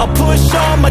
I'll push all my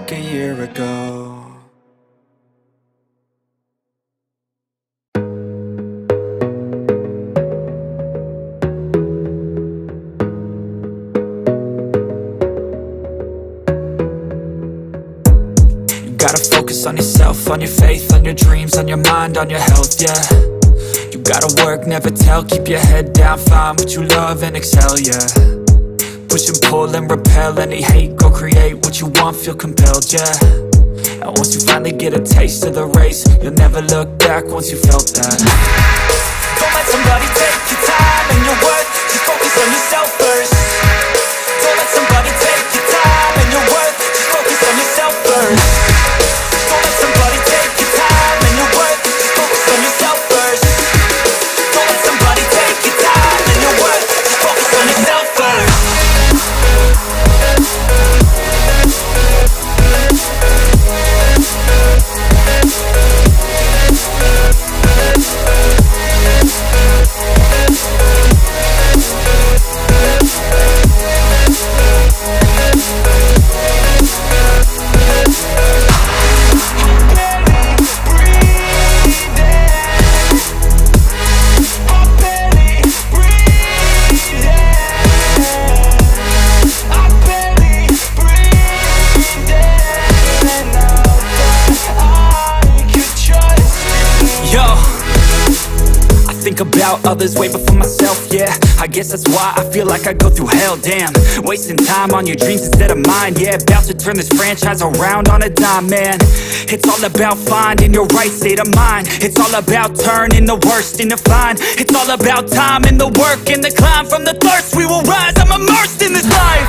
Back a year ago. You gotta focus on yourself, on your faith, on your dreams, on your mind, on your health, yeah. You gotta work, never tell, keep your head down, find what you love and excel, yeah. Push and pull and repel any hate, go create what you want, feel compelled, yeah. And once you finally get a taste of the race, you'll never look back once you felt that. Don't let somebody take your time and your worth, just focus on yourself first. Don't let somebody take your time and your worth, just focus on yourself first. Don't let somebody take your time and your worth, just focus on yourself first. Don't let somebody take your time and your worth, just focus on yourself first. About others way before myself, yeah. I guess that's why I feel like I go through hell, damn. Wasting time on your dreams instead of mine, yeah. About to turn this franchise around on a dime, man. It's all about finding your right state of mind. It's all about turning the worst into fine. It's all about time and the work and the climb. From the thirst we will rise, I'm immersed in this life.